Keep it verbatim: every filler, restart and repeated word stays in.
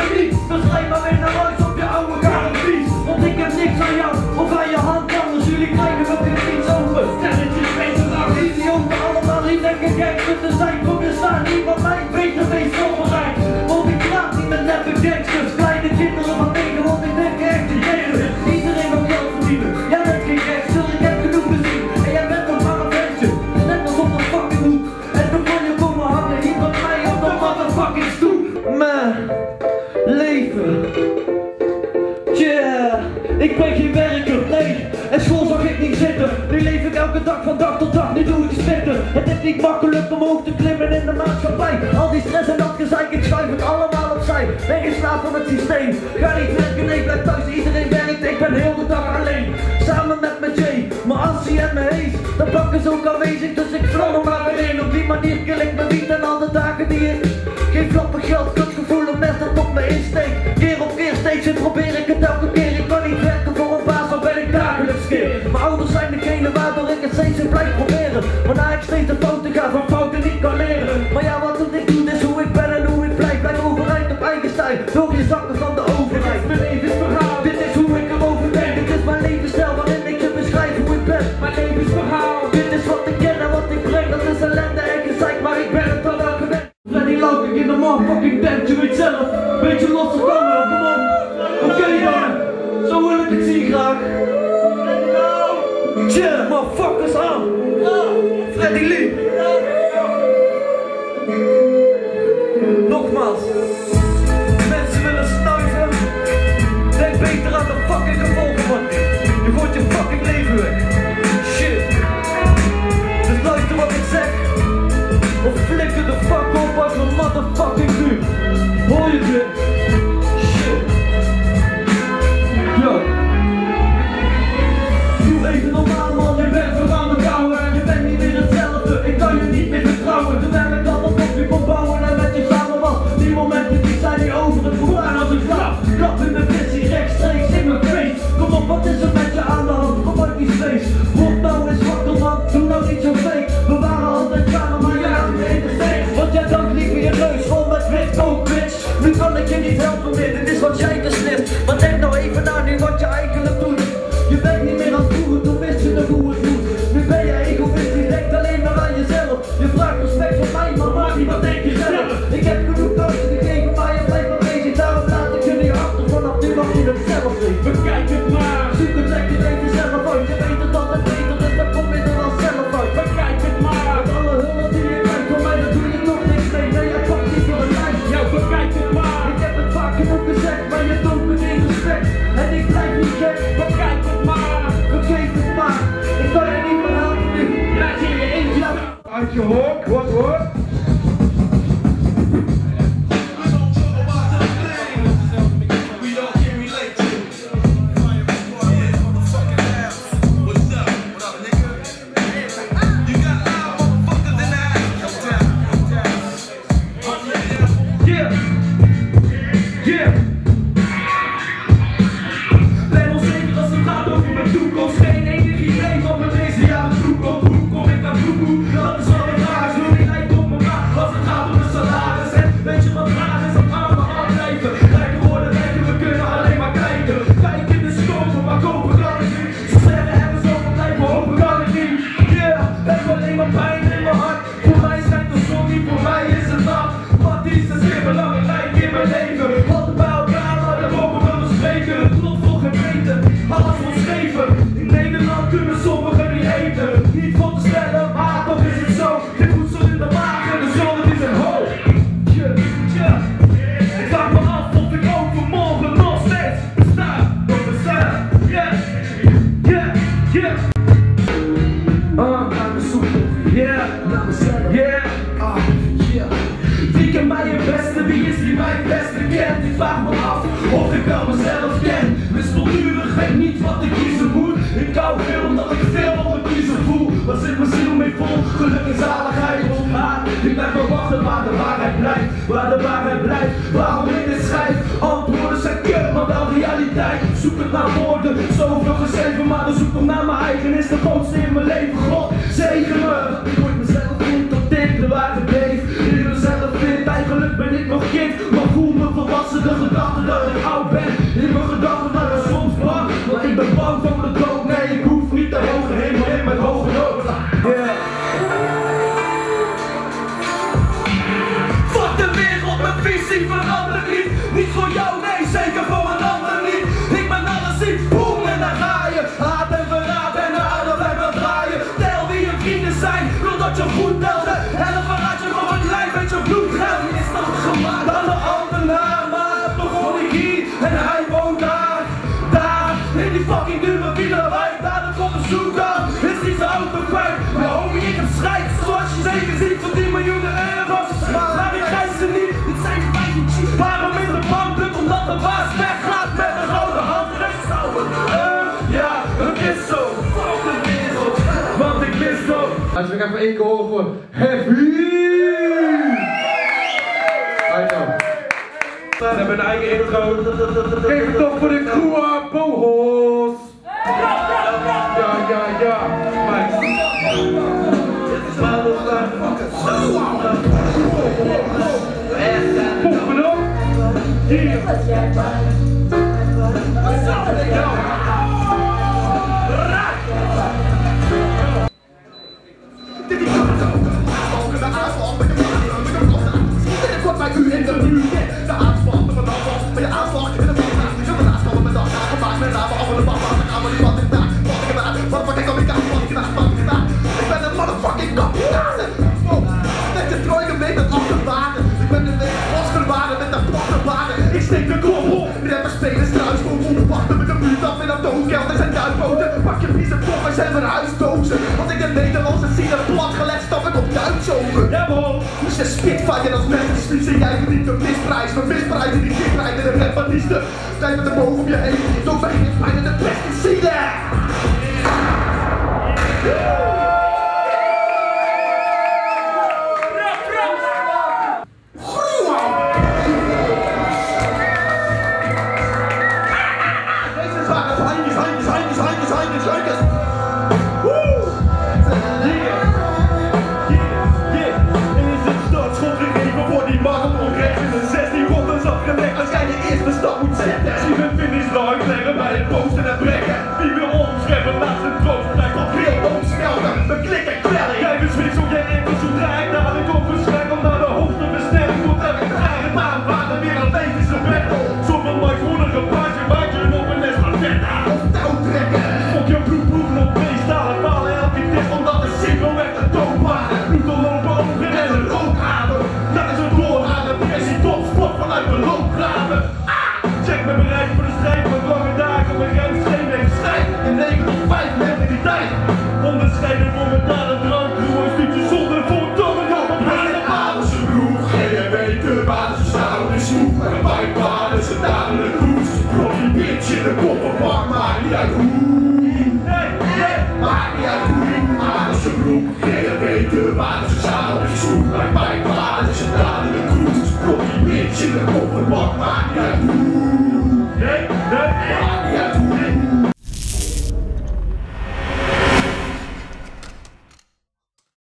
verlies. Beschrijf maar weer naar huis op je oude kamervies. Want ik heb niks aan jou of aan je hand anders. Jullie krijgen wel weer iets over. Sterretjes weten nou niet die onder allemaal niet lekker gek te zijn. Kom je staan niet wat mij beter wees zomer zijn. Want ik praat niet met neppe gangsters. Kleine kinderen van tegen want ik denk echt te jaren. Iedereen wil geld verdienen. Jij bent geen gangster, ik heb genoeg gezien. En jij bent nog maar een ventje. Net als op een fucking hoek. En toen kon je komen hangen hier met mij op een motherfucking stoel. Maar... leven. Yeah, ik ben geen werker, nee. En school zag ik niet zitten. Nu leef ik elke dag van dag tot dag, nu doe ik spitten. Het is niet makkelijk om hoog te klimmen in de maatschappij. Al die stress en dat gezeik, ik schuif het allemaal opzij. Weggeslapen met het systeem. Ga niet werken, nee, blijf thuis, iedereen werkt. Ik ben heel de dag alleen. Samen met mijn Jay, mijn Assie en mijn Hees. De bank is ook aanwezig, dus ik vloog er maar weer heen. Op die manier kill ik mijn wiet en al de dagen die ik... Geen flappen geld, kutgevoel of mes dat op me insteekt. Keer op keer steeds en probeer ik het elke keer. Ik kan niet werken voor een baas, maar ben ik dagelijks keer. Mijn ouders zijn degene waardoor ik het steeds in blijf proberen. Waarna ik steeds de fouten ga, van fouten niet kan leren. Maar ja, wat het ik doe is hoe ik ben en hoe ik blijf. Bij overheid op eigen stijl, door je zakken van de overheid. Dit is mijn levensverhaal, dit is hoe ik erover ben. Dit is mijn levensstijl waarin ik je beschrijf hoe ik ben. Mijn levensverhaal, dit is wat ik ken en wat ik breng. Dat is ellende en gezeik, maar ik ben het al aan gewend. Lenny Louk, ik in de motherfucking tent, je weet zelf. Beetje losse tanden, kom op. Oké man, zo wil ik het zien graag. Yeah, motherfuckers aan. Freddy Lee. Nogmaals, mensen willen snuiven. Denk beter aan de fucking gevolgen van dit. Je gooit je fucking leven weg. Shit. Dus luister wat ik zeg. Of flikker de fuck op uit mijn motherfucking vuur. Hoor je dit? Shit. Yo. Doe even normaal man, je bent weer aan mijn ouwe. En je bent niet meer hetzelfde, ik kan je niet meer vertrouwen. Terwijl ik dan op je kon bouwen en met je samen was. Die momenten die zijn hier over het voer. En als ik slaap, klap in mijn visie rechtstreeks in mijn face. Kom op, wat is er met je aan de hand? Kom uit die space. Word nou eens wakker man, doe nou niet zo fake. We waren altijd samen, maar jij had me in de steek. Want jij dank liep in je neus, vol met wit, oh bitch. Nu kan ik je niet helpen meer, dit is wat jij beslist. Maar denk nou even na nu wat je eigenlijk doet. Je bent niet meer als vroeger, toen wist je nog hoe het doet. Nu ben je egoïst, je denkt alleen maar aan jezelf. Je vraagt respect van mij, maar maak niet wat denk je zelf. Ik heb genoeg kansen gegeven, maar je blijft maar bezig. Daarom laat ik jullie achter, vanaf nu mag je het zelf zien. Bekijk het maar. Zoek het lekker even zelf uit. Je weet het altijd beter, dus dan kom je er al zelf uit. Bekijk het maar. Met alle hulp die je krijgt van mij, dan doe je nog niks mee. Nee, jij pakt niet van mij. Ja, bekijk het maar. Ik heb het vaak genoeg gezegd, maar je doet me geen respect. En ik blijf niet gek. Bekijk het maar. Bekijk het maar. Ik kan je niet meer helpen nu. Laat je je in. Uit je hoofd, wat hoor? Nog kind, maar voel me volwassen. plaatsen de gedachte dat ik oud ben in mijn gedachten dat ik soms bang, want ik ben bang voor de dood. Nee, ik hoef niet de hoge hemel in met hoge dood. Yeah. Fuck de wereld, mijn visie verandert niet. Niet voor jou, nee, zeker voor een ander niet. Ik ben alles iets, boem en dan ga je. Haat en verraad en de aarde blijft maar draaien. Tel wie je vrienden zijn, wil dat je goed telt. Help verraad je nog een klein beetje bloedgeld. Is dat gemaakt dan de ambtenaar? Maar toch woon ik hier en hij woont daar. Daar, in die fucking dure wielerwijk. Daar dat komt een zoekdag, is niet zo auto kwijt. Maar homie, ik heb schijt, zoals je zeker ziet van tien miljoenen euro's. Maar ik krijg ze niet, dit zijn feitjes. Waarom is de bank druk omdat de baas weggaat met een rode hand? Ja, het is zo, fuck de wereld, want ik mis zo. Als je me even één keer horen voor Heavy! We hebben een eigen intro. Geef het op voor de Gruaw Bowhorse. Ja, ja, ja. Dit is maandag. Poppen op. Hier. Ik steek de klop op, rapper spelen struis voor wachten met de buurt af en op de hoekkelders en duikboten. Pak je vieze koffers en verhuisdozen. Want ik de Nederlandse ziener platgelegd stap ik op Duits over. Ja man, dus je spitfire als mensenspies en jij verdient een misprijs. Mijn misprijs in die kikrijden en repanisten. Blijf met de boog om je heen, door bij je pijn en de pesticiden. Bitch in de koffer, maak maar niet uit.